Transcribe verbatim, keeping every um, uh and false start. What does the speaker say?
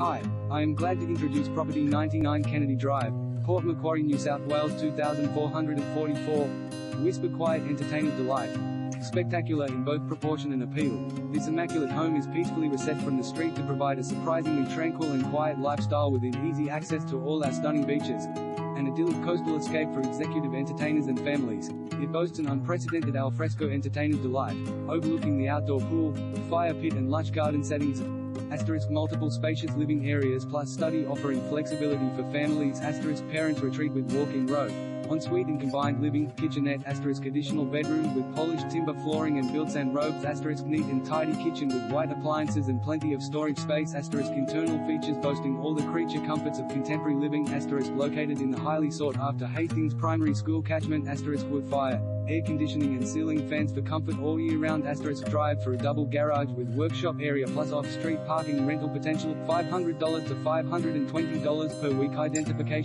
Hi, I am glad to introduce property ninety-nine Kennedy Drive, Port Macquarie, New South Wales two thousand four hundred forty-four. Whisper quiet, entertainment delight. Spectacular in both proportion and appeal, this immaculate home is peacefully reset from the street to provide a surprisingly tranquil and quiet lifestyle with easy access to all our stunning beaches. An idyllic coastal escape for executive entertainers and families, it boasts an unprecedented al fresco entertainment delight, overlooking the outdoor pool, fire pit and lush garden settings. Asterisk multiple spacious living areas plus study offering flexibility for families. Asterisk parents retreat with walking road, ensuite and combined living, kitchenette. Asterisk additional bedroom with polished timber flooring and built-in robes. Asterisk neat and tidy kitchen with white appliances and plenty of storage space. Asterisk internal features boasting all the creature comforts of contemporary living. Asterisk located in the highly sought-after Hastings Primary School catchment. Asterisk wood fire, air conditioning and ceiling fans for comfort all year round. Asterisk drive for a double garage with workshop area plus off-street parking. Rental potential five hundred dollars to five hundred twenty dollars per week. Identification